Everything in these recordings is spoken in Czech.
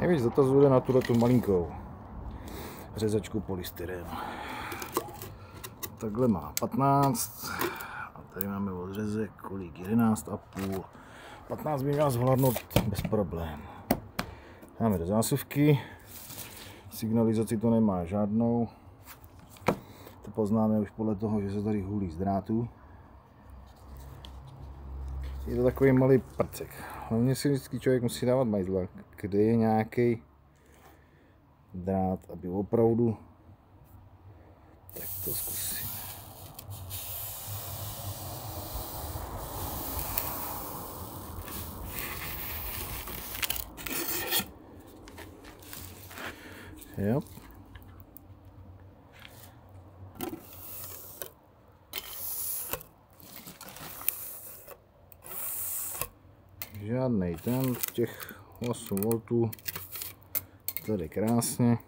Nejvíc dotazů jde na tuhletu malinkou řezačku polystyrenu. Takhle má 15 a tady máme odřezek kolik 11,5. 15 by měla zvládnout bez problémů. Máme do zásuvky, signalizaci to nemá žádnou. To poznáme už podle toho, že se tady hulí z drátu. Je to takový malý prcek. Hlavně si vždycky člověk musí dávat majdla, kde je nějaký drát, aby opravdu. Tak to zkusíme. Jo. Žádnej ten, těch 8 voltů, tady krásně.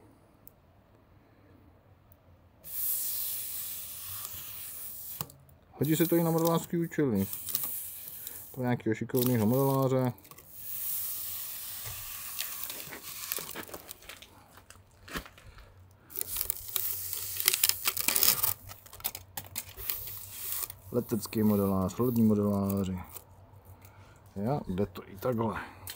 Hodí se to i na modelářský účely. Pro nějakého šikovného modeláře. Letecký modelář, lodní modeláři. Jo, jde to i takhle. Jo,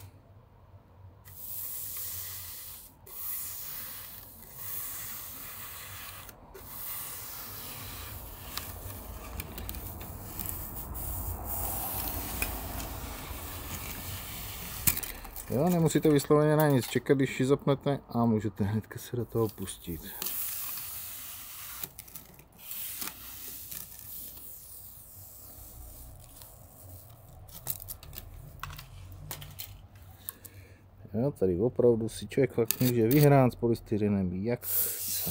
nemusíte vysloveně na nic čekat, když ji zapnete a můžete hnedka se do toho pustit. Jo, tady opravdu si člověk fakt může vyhrát s polystyrenem, jak chce.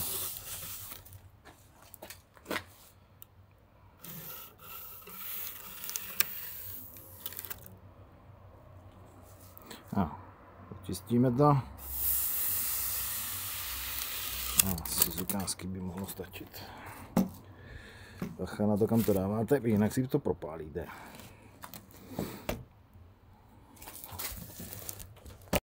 A očistíme to. A asi z ukázky by mohlo stačit. Bacha na to, kam to dáváte, jinak si to propálíte.